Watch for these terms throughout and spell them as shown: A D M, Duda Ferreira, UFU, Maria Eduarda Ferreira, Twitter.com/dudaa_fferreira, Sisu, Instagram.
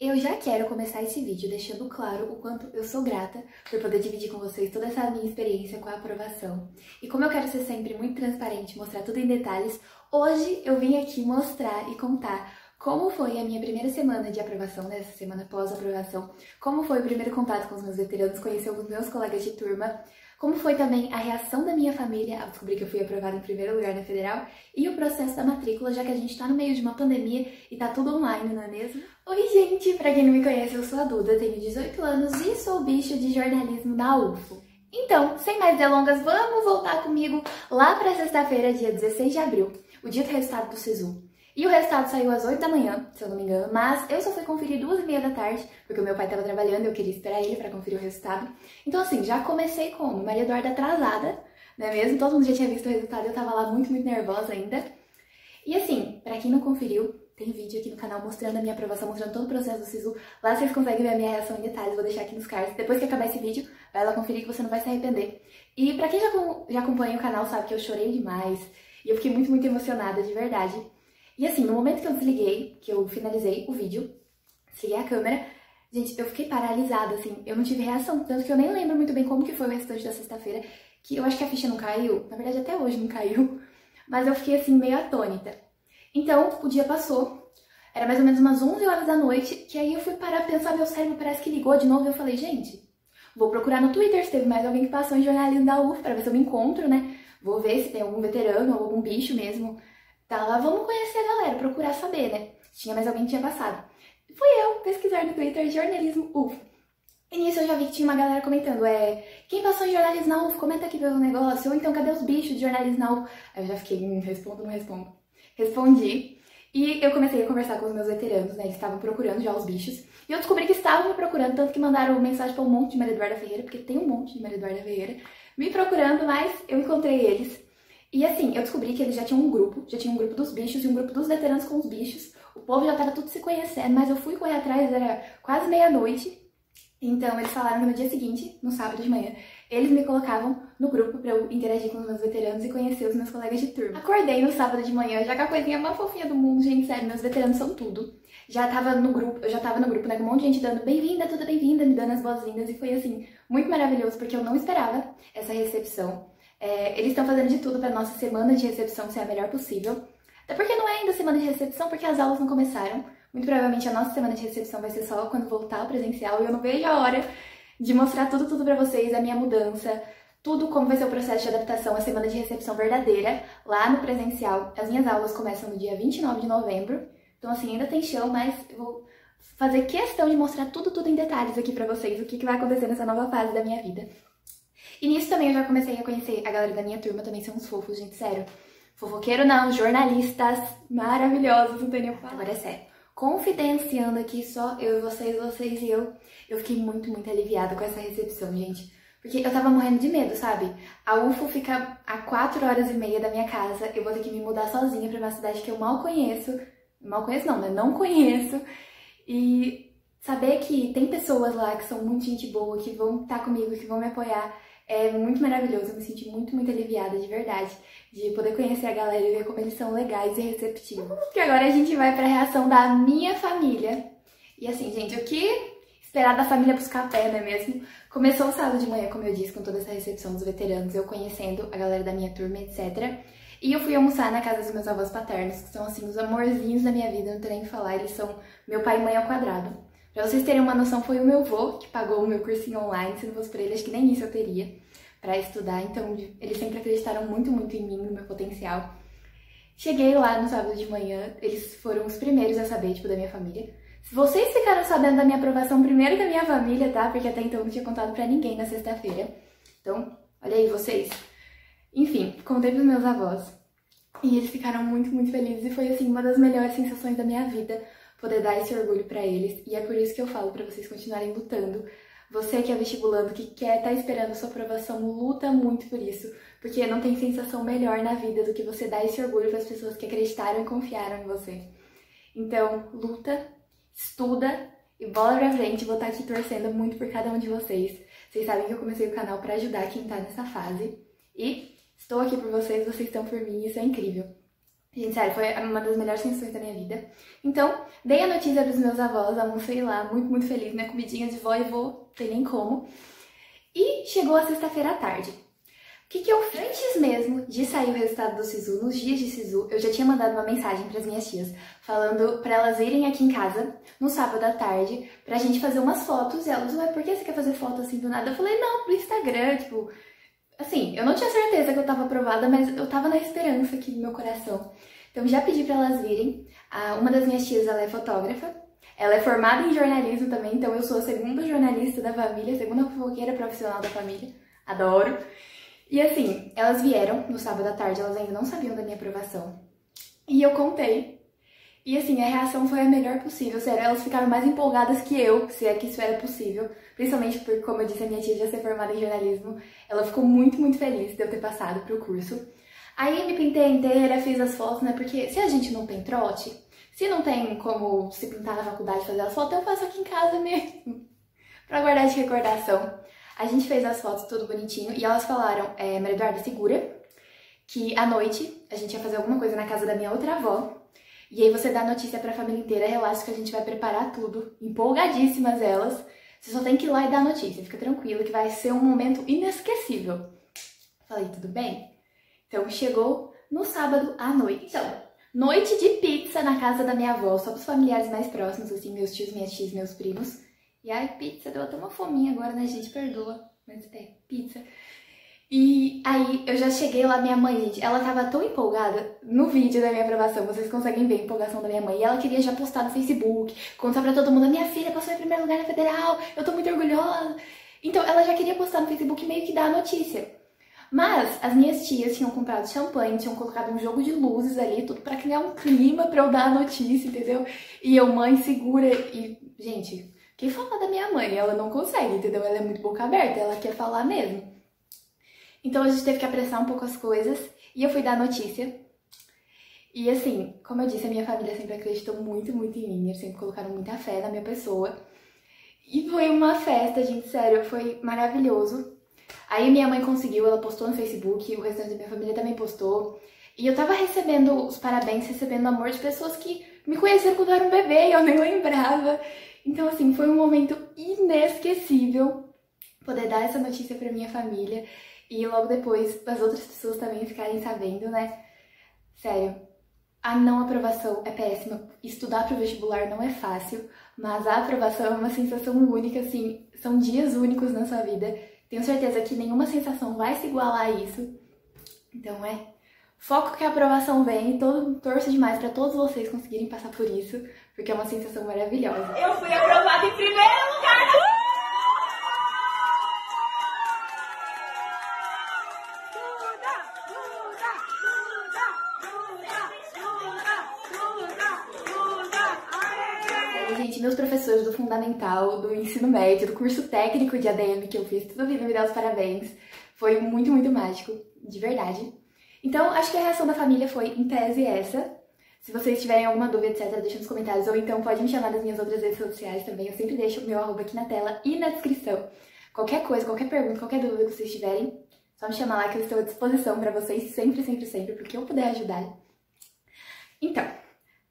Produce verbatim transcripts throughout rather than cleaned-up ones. Eu já quero começar esse vídeo deixando claro o quanto eu sou grata por poder dividir com vocês toda essa minha experiência com a aprovação. E como eu quero ser sempre muito transparente, mostrar tudo em detalhes, hoje eu vim aqui mostrar e contar como foi a minha primeira semana de aprovação, né? Essa semana pós-aprovação, como foi o primeiro contato com os meus veteranos, conhecer os meus colegas de turma, como foi também a reação da minha família ao descobrir que eu fui aprovada em primeiro lugar na Federal e o processo da matrícula, já que a gente está no meio de uma pandemia e tá tudo online, não é mesmo? Oi, gente! Pra quem não me conhece, eu sou a Duda, tenho dezoito anos e sou bicho de jornalismo da U F U. Então, sem mais delongas, vamos voltar comigo lá pra sexta-feira, dia dezesseis de abril, o dia do resultado do Sisu. E o resultado saiu às oito da manhã, se eu não me engano, mas eu só fui conferir duas e meia da tarde, porque o meu pai tava trabalhando e eu queria esperar ele pra conferir o resultado. Então assim, já comecei como Maria Eduarda atrasada, não é mesmo? Todo mundo já tinha visto o resultado, eu tava lá muito, muito nervosa ainda. E assim, pra quem não conferiu, tem vídeo aqui no canal mostrando a minha aprovação, mostrando todo o processo do Sisu. Lá vocês conseguem ver a minha reação em detalhes, vou deixar aqui nos cards. Depois que acabar esse vídeo, vai lá conferir que você não vai se arrepender. E pra quem já, já acompanha o canal sabe que eu chorei demais, e eu fiquei muito, muito emocionada, de verdade. E assim, no momento que eu desliguei, que eu finalizei o vídeo, desliguei a câmera, gente, eu fiquei paralisada, assim, eu não tive reação, tanto que eu nem lembro muito bem como que foi o restante da sexta-feira, que eu acho que a ficha não caiu, na verdade até hoje não caiu, mas eu fiquei assim, meio atônita. Então, o dia passou, era mais ou menos umas onze horas da noite, que aí eu fui parar pra pensar, meu cérebro parece que ligou de novo, e eu falei, gente, vou procurar no Twitter se teve mais alguém que passou em jornalismo da U F pra ver se eu me encontro, né, vou ver se tem algum veterano ou algum bicho mesmo. Tá lá, vamos conhecer a galera, procurar saber, né? Se tinha mais alguém que tinha passado. Fui eu pesquisar no Twitter jornalismo U F U. E nisso eu já vi que tinha uma galera comentando, é... Quem passou em jornalismo na U F U, comenta aqui pelo negócio. Ou então, cadê os bichos de jornalismo na U F U? Aí eu já fiquei, hum, respondo, não respondo. Respondi. E eu comecei a conversar com os meus veteranos, né? Eles estavam procurando já os bichos. E eu descobri que estavam me procurando, tanto que mandaram mensagem pra um monte de Maria Eduarda Ferreira, porque tem um monte de Maria Eduarda Ferreira, me procurando, mas eu encontrei eles. E assim, eu descobri que eles já tinham um grupo, já tinha um grupo dos bichos e um grupo dos veteranos com os bichos. O povo já tava tudo se conhecendo, mas eu fui correr atrás, era quase meia-noite. Então eles falaram que no dia seguinte, no sábado de manhã, eles me colocavam no grupo pra eu interagir com os meus veteranos e conhecer os meus colegas de turma. Acordei no sábado de manhã, já com a coisinha mais fofinha do mundo, gente, sério, meus veteranos são tudo. Já tava no grupo, eu já tava no grupo, né, com um monte de gente dando bem-vinda, tudo bem-vinda, me dando as boas-vindas. E foi assim, muito maravilhoso, porque eu não esperava essa recepção. É, eles estão fazendo de tudo para nossa semana de recepção ser a melhor possível. Até porque não é ainda semana de recepção, porque as aulas não começaram. Muito provavelmente a nossa semana de recepção vai ser só quando voltar ao presencial. E eu não vejo a hora de mostrar tudo, tudo para vocês, a minha mudança, tudo como vai ser o processo de adaptação à semana de recepção verdadeira lá no presencial. As minhas aulas começam no dia vinte e nove de novembro. Então assim, ainda tem chão, mas eu vou fazer questão de mostrar tudo, tudo em detalhes aqui para vocês. O que, que vai acontecer nessa nova fase da minha vida. E nisso também eu já comecei a conhecer a galera da minha turma, também são uns fofos, gente, sério. Fofoqueiro não, jornalistas maravilhosos, não tem nem o que falar. Agora é sério, confidenciando aqui só eu e vocês, vocês e eu, eu fiquei muito, muito aliviada com essa recepção, gente. Porque eu tava morrendo de medo, sabe? A U F U fica a quatro horas e meia da minha casa, eu vou ter que me mudar sozinha pra uma cidade que eu mal conheço. Mal conheço não, né? Não conheço. E... saber que tem pessoas lá que são muito gente boa, que vão estar comigo, que vão me apoiar, é muito maravilhoso. Eu me senti muito, muito aliviada, de verdade, de poder conhecer a galera e ver como eles são legais e receptivos. E agora a gente vai para a reação da minha família. E assim, gente, o que esperar da família buscar pé, não é mesmo? Começou o sábado de manhã, como eu disse, com toda essa recepção dos veteranos, eu conhecendo a galera da minha turma, etcétera. E eu fui almoçar na casa dos meus avós paternos, que são assim os amorzinhos da minha vida, não tenho nem o que falar, eles são meu pai e mãe ao quadrado. Pra vocês terem uma noção, foi o meu avô que pagou o meu cursinho online, se não fosse pra ele, acho que nem isso eu teria pra estudar, então eles sempre acreditaram muito, muito em mim, no meu potencial. Cheguei lá no sábado de manhã, eles foram os primeiros a saber, tipo, da minha família. Vocês ficaram sabendo da minha aprovação primeiro da minha família, tá? Porque até então eu não tinha contado pra ninguém na sexta-feira. Então, olha aí vocês. Enfim, contei pros meus avós e eles ficaram muito, muito felizes e foi, assim, uma das melhores sensações da minha vida. Poder dar esse orgulho pra eles, e é por isso que eu falo pra vocês continuarem lutando. Você que é vestibulando, que quer tá esperando a sua aprovação, luta muito por isso, porque não tem sensação melhor na vida do que você dar esse orgulho pras pessoas que acreditaram e confiaram em você. Então, luta, estuda e bola pra frente, vou estar aqui torcendo muito por cada um de vocês. Vocês sabem que eu comecei o canal pra ajudar quem tá nessa fase, e estou aqui por vocês, vocês estão por mim, isso é incrível. Gente, sério, foi uma das melhores sensações da minha vida. Então, dei a notícia para os meus avós, almocei lá, muito, muito feliz, né? Comidinha de vó e vô, tem nem como. E chegou a sexta-feira à tarde. O que que eu fiz? Antes mesmo de sair o resultado do Sisu, nos dias de Sisu, eu já tinha mandado uma mensagem para as minhas tias, falando para elas irem aqui em casa, no sábado à tarde, pra gente fazer umas fotos. E elas, ué, por que você quer fazer foto assim do nada? Eu falei, não, pro Instagram, tipo... Assim, eu não tinha certeza que eu tava aprovada, mas eu tava na esperança aqui no meu coração. Então já pedi pra elas virem. Ah, uma das minhas tias, ela é fotógrafa. Ela é formada em jornalismo também, então eu sou a segunda jornalista da família, a segunda fofoqueira profissional da família. Adoro! E assim, elas vieram no sábado à tarde, elas ainda não sabiam da minha aprovação. E eu contei. E assim, a reação foi a melhor possível, sério, elas ficaram mais empolgadas que eu, se é que isso era possível. Principalmente porque, como eu disse, a minha tia já ser formada em jornalismo, ela ficou muito, muito feliz de eu ter passado pro curso. Aí me pintei inteira, fiz as fotos, né, porque se a gente não tem trote, se não tem como se pintar na faculdade e fazer as fotos, eu faço aqui em casa mesmo, pra guardar de recordação. A gente fez as fotos tudo bonitinho e elas falaram, é, Maria Eduarda, segura, que à noite a gente ia fazer alguma coisa na casa da minha outra avó, e aí você dá notícia pra família inteira, relaxa que a gente vai preparar tudo, empolgadíssimas elas. Você só tem que ir lá e dar a notícia, fica tranquilo que vai ser um momento inesquecível. Falei, tudo bem? Então chegou no sábado à noite. Então, noite de pizza na casa da minha avó, só pros familiares mais próximos, assim, meus tios, minhas tias, meus primos. E ai, pizza, deu até uma fominha agora, né, gente? Perdoa, mas é pizza. E aí eu já cheguei lá, minha mãe, gente, ela tava tão empolgada no vídeo da minha aprovação, vocês conseguem ver a empolgação da minha mãe, e ela queria já postar no Facebook, contar pra todo mundo, a minha filha passou em primeiro lugar na Federal, eu tô muito orgulhosa. Então ela já queria postar no Facebook e meio que dar a notícia. Mas as minhas tias tinham comprado champanhe, tinham colocado um jogo de luzes ali, tudo pra criar um clima pra eu dar a notícia, entendeu? E eu, mãe, segura e... Gente, quem fala da minha mãe, ela não consegue, entendeu? Ela é muito boca aberta, ela quer falar mesmo. Então a gente teve que apressar um pouco as coisas e eu fui dar a notícia. E assim, como eu disse, a minha família sempre acreditou muito, muito em mim. Eles sempre colocaram muita fé na minha pessoa. E foi uma festa, gente, sério, foi maravilhoso. Aí minha mãe conseguiu, ela postou no Facebook, o restante da minha família também postou. E eu tava recebendo os parabéns, recebendo o amor de pessoas que me conheceram quando eu era um bebê e eu nem lembrava. Então assim, foi um momento inesquecível poder dar essa notícia pra minha família. E logo depois, as outras pessoas também ficarem sabendo, né? Sério, a não aprovação é péssima. Estudar para o vestibular não é fácil, mas a aprovação é uma sensação única, assim. São dias únicos na sua vida. Tenho certeza que nenhuma sensação vai se igualar a isso. Então é, foco que a aprovação vem e todo, torço demais para todos vocês conseguirem passar por isso, porque é uma sensação maravilhosa. Eu fui aprovada em primeiro lugar na... Gente, meus professores do Fundamental, do Ensino Médio, do curso técnico de A D M que eu fiz, tudo vindo me dar os parabéns. Foi muito, muito mágico, de verdade. Então, acho que a reação da família foi, em tese, essa. Se vocês tiverem alguma dúvida, etcétera, deixa nos comentários. Ou então, pode me chamar nas minhas outras redes sociais também. Eu sempre deixo o meu arroba aqui na tela e na descrição. Qualquer coisa, qualquer pergunta, qualquer dúvida que vocês tiverem, só me chamar lá que eu estou à disposição para vocês sempre, sempre, sempre, porque eu puder ajudar. Então,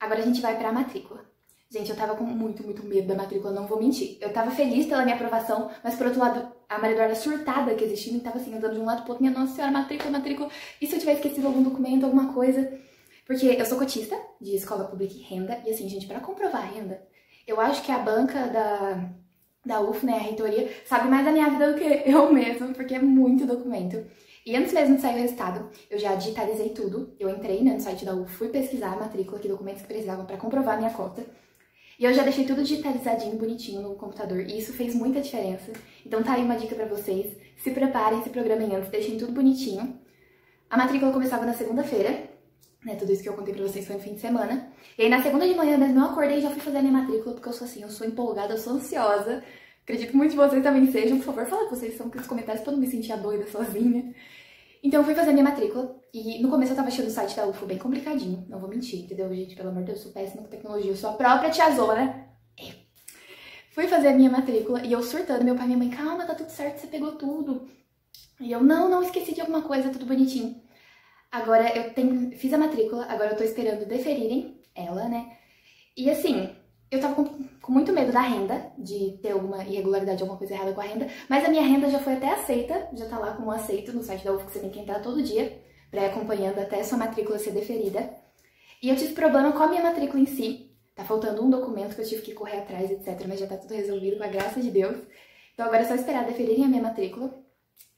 agora a gente vai para a matrícula. Gente, eu tava com muito, muito medo da matrícula, não vou mentir. Eu tava feliz pela minha aprovação, mas por outro lado, a Maria Eduarda surtada que existia, tava assim, andando de um lado pro outro, minha nossa senhora, matrícula, matrícula. E se eu tiver esquecido algum documento, alguma coisa? Porque eu sou cotista de escola pública e renda, e assim, gente, pra comprovar a renda, eu acho que a banca da, da U F U, né, a reitoria, sabe mais da minha vida do que eu mesma, porque é muito documento. E antes mesmo de sair o resultado, eu já digitalizei tudo, eu entrei, né, no site da U F U, fui pesquisar a matrícula, que documentos que precisavam pra comprovar a minha cota. E eu já deixei tudo digitalizadinho, bonitinho no computador. E isso fez muita diferença. Então tá aí uma dica pra vocês. Se preparem, se programem antes, deixem tudo bonitinho. A matrícula começava na segunda-feira, né? Tudo isso que eu contei pra vocês foi no fim de semana. E aí na segunda de manhã mesmo eu acordei e já fui fazer a minha matrícula, porque eu sou assim, eu sou empolgada, eu sou ansiosa. Acredito que muitos de vocês também sejam. Por favor, fala que vocês são nos comentários pra eu não me sentir a doida sozinha. Então eu fui fazer a minha matrícula. E no começo eu tava achando o site da U F U bem complicadinho, não vou mentir, entendeu, gente? Pelo amor de Deus, eu sou péssima com tecnologia, eu sou a própria tiazona. Eu. Fui fazer a minha matrícula e eu surtando, meu pai e minha mãe, calma, tá tudo certo, você pegou tudo. E eu, não, não, esqueci de alguma coisa, tudo bonitinho. Agora eu tenho, fiz a matrícula, agora eu tô esperando deferirem ela, né? E assim, eu tava com, com muito medo da renda, de ter alguma irregularidade, alguma coisa errada com a renda, mas a minha renda já foi até aceita, já tá lá como aceito no site da U F U, que você tem que entrar todo dia pra ir acompanhando até a sua matrícula ser deferida. E eu tive problema com a minha matrícula em si, tá faltando um documento que eu tive que correr atrás, etcétera, mas já tá tudo resolvido, com a graça de Deus. Então agora é só esperar deferirem a minha matrícula.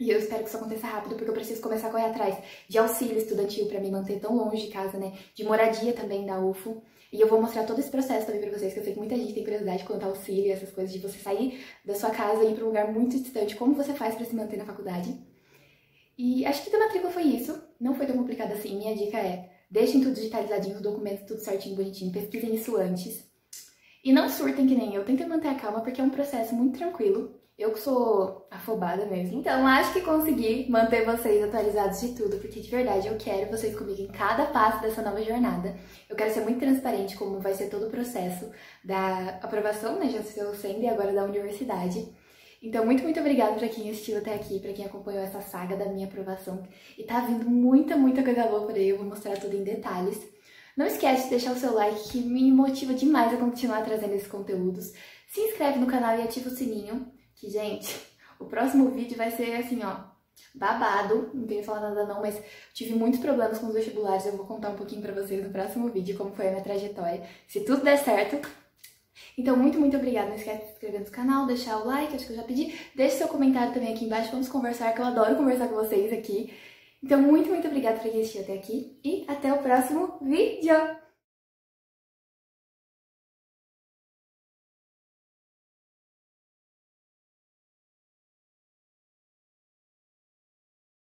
E eu espero que isso aconteça rápido, porque eu preciso começar a correr atrás de auxílio estudantil para me manter tão longe de casa, né? De moradia também da U F U. E eu vou mostrar todo esse processo também pra vocês, que eu sei que muita gente tem curiosidade quanto ao auxílio, essas coisas de você sair da sua casa e ir pra um lugar muito distante, como você faz pra se manter na faculdade. E acho que da matrícula foi isso. Não foi tão complicado assim. Minha dica é, deixem tudo digitalizadinho, os documentos tudo certinho, bonitinho. Pesquisem isso antes. E não surtem que nem eu. Tentem manter a calma, porque é um processo muito tranquilo. Eu que sou afobada mesmo. Então acho que consegui manter vocês atualizados de tudo, porque de verdade eu quero vocês comigo em cada passo dessa nova jornada. Eu quero ser muito transparente como vai ser todo o processo da aprovação, né, já estou sendo, e agora da universidade. Então muito, muito obrigada pra quem assistiu até aqui, pra quem acompanhou essa saga da minha aprovação. E tá vindo muita, muita coisa boa por aí, eu vou mostrar tudo em detalhes. Não esquece de deixar o seu like, que me motiva demais a continuar trazendo esses conteúdos. Se inscreve no canal e ativa o sininho. Que, gente, o próximo vídeo vai ser assim, ó, babado, não tenho falado nada não, mas tive muitos problemas com os vestibulares, eu vou contar um pouquinho pra vocês no próximo vídeo como foi a minha trajetória, se tudo der certo. Então, muito, muito obrigada, não esquece de se inscrever no canal, deixar o like, acho que eu já pedi, deixe seu comentário também aqui embaixo, vamos conversar, que eu adoro conversar com vocês aqui. Então, muito, muito obrigada por assistir até aqui e até o próximo vídeo!